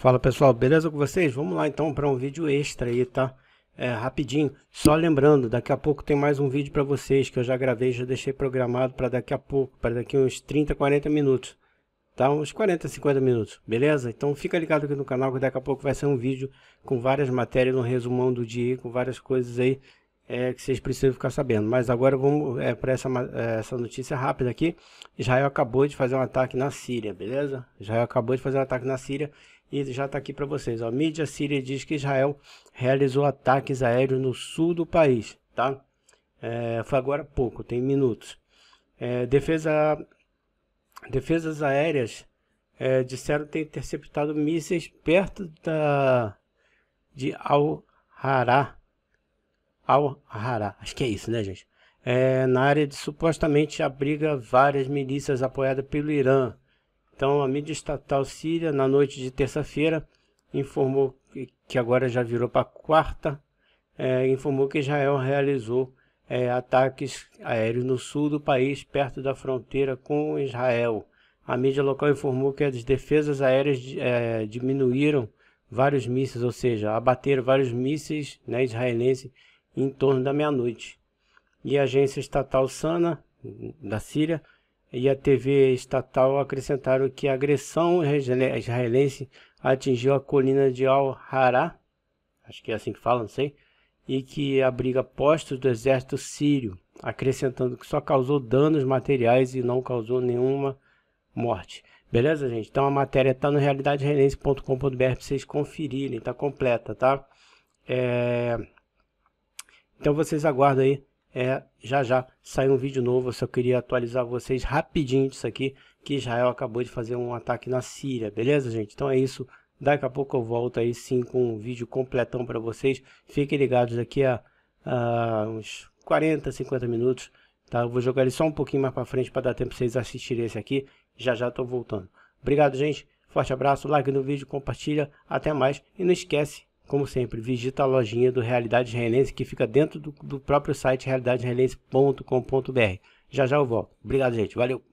Fala pessoal, beleza com vocês? Vamos lá então para um vídeo extra aí, tá? Rapidinho, só lembrando, daqui a pouco tem mais um vídeo para vocês que eu já gravei, já deixei programado para daqui a pouco, para daqui uns 30, 40 minutos, tá? Uns 40, 50 minutos, beleza? Então fica ligado aqui no canal que daqui a pouco vai ser um vídeo com várias matérias, um resumão do dia, com várias coisas aí que vocês precisam ficar sabendo. Mas agora vamos para essa notícia rápida aqui. Israel acabou de fazer um ataque na Síria, beleza? Israel acabou de fazer um ataque na Síria. E já está aqui para vocês. A mídia síria diz que Israel realizou ataques aéreos no sul do país. Tá? Foi agora há pouco, tem minutos. Defesas aéreas disseram ter interceptado mísseis perto de Al-Hara. Acho que é isso, né, gente? Na área de supostamente abriga várias milícias apoiadas pelo Irã. Então, a mídia estatal síria, na noite de terça-feira, informou que agora já virou para quarta, informou que Israel realizou ataques aéreos no sul do país, perto da fronteira com Israel. A mídia local informou que as defesas aéreas diminuíram vários mísseis, ou seja, abateram vários mísseis, né, israelenses em torno da meia-noite. E a agência estatal SANA, da Síria, e a TV estatal acrescentaram que a agressão israelense atingiu a colina de Al-Hara, acho que é assim que fala, não sei, e que abriga postos do exército sírio, acrescentando que só causou danos materiais e não causou nenhuma morte. Beleza, gente? Então a matéria está no realidadeisraelense.com.br para vocês conferirem, está completa, tá? Então vocês aguardam aí. Já saiu um vídeo novo. Eu só queria atualizar vocês rapidinho disso aqui, que Israel acabou de fazer um ataque na Síria, beleza, gente? Então é isso, daqui a pouco eu volto aí sim com um vídeo completão para vocês. Fiquem ligados daqui a uns 40, 50 minutos, tá? Eu vou jogar ele só um pouquinho mais para frente para dar tempo para vocês assistirem esse aqui. Já estou voltando. Obrigado, gente, forte abraço, like no vídeo, compartilha, até mais. E não esquece, como sempre, visita a lojinha do Realidade Israelense, que fica dentro do próprio site realidadeisraelense.com.br. Já eu volto. Obrigado, gente. Valeu!